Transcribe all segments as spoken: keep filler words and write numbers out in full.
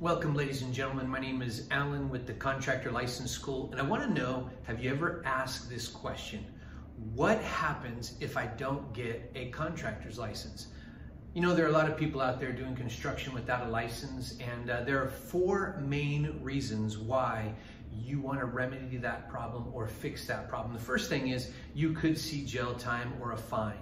Welcome, ladies and gentlemen. My name is Allen with the Contractor License School, and I want to know, have you ever asked this question? What happens if I don't get a contractor's license? You know, there are a lot of people out there doing construction without a license, and uh, there are four main reasons why you want to remedy that problem or fix that problem. The first thing is you could see jail time or a fine.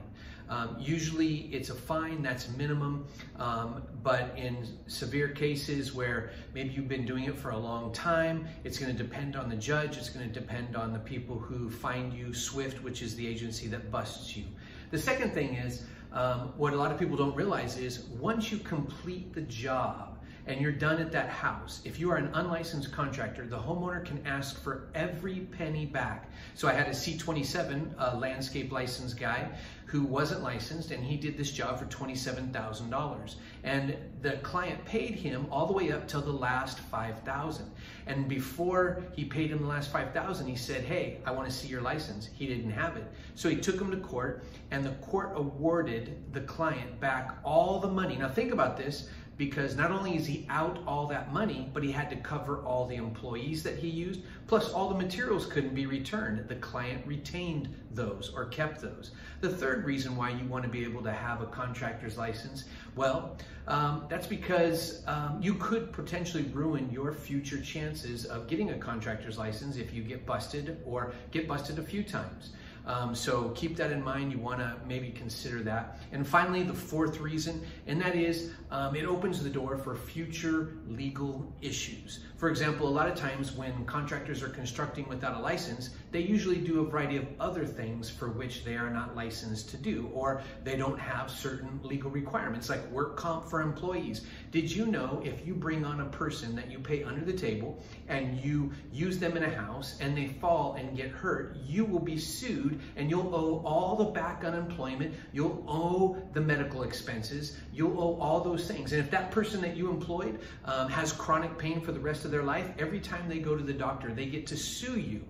Um, usually it's a fine, that's minimum, um, but in severe cases where maybe you've been doing it for a long time, it's going to depend on the judge, it's going to depend on the people who find you, SWIFT, which is the agency that busts you. The second thing is, um, what a lot of people don't realize is, once you complete the job, and you're done at that house, if you are an unlicensed contractor, the homeowner can ask for every penny back. So I had a C twenty-seven uh, landscape license guy who wasn't licensed, and he did this job for twenty-seven thousand dollars. And the client paid him all the way up till the last five thousand dollars. And before he paid him the last five thousand dollars, he said, hey, I wanna see your license. He didn't have it. So he took him to court, and the court awarded the client back all the money. Now think about this, because not only is he out all that money, but he had to cover all the employees that he used, plus all the materials couldn't be returned. The client retained those or kept those. The third reason why you want to be able to have a contractor's license, well, um, that's because um, you could potentially ruin your future chances of getting a contractor's license if you get busted or get busted a few times. Um, so keep that in mind. You want to maybe consider that. And finally, the fourth reason, and that is um, it opens the door for future legal issues. For example, a lot of times when contractors are constructing without a license, they usually do a variety of other things for which they are not licensed to do, or they don't have certain legal requirements like work comp for employees. Did you know if you bring on a person that you pay under the table and you use them in a house and they fall and get hurt, you will be sued, and you'll owe all the back unemployment, you'll owe the medical expenses, you'll owe all those things. And if that person that you employed um, has chronic pain for the rest of their life, every time they go to the doctor, they get to sue you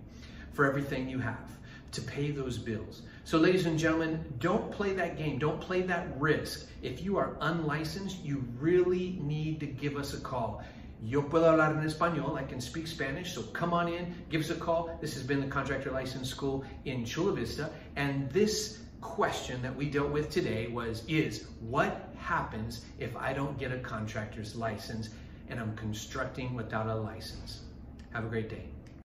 for everything you have to pay those bills. So ladies and gentlemen, don't play that game, don't play that risk. If you are unlicensed, you really need to give us a call. Yo puedo hablar en español, I can speak Spanish, so come on in, give us a call. This has been the Contractor License School in Chula Vista, and this question that we dealt with today was, is what happens if I don't get a contractor's license and I'm constructing without a license? Have a great day.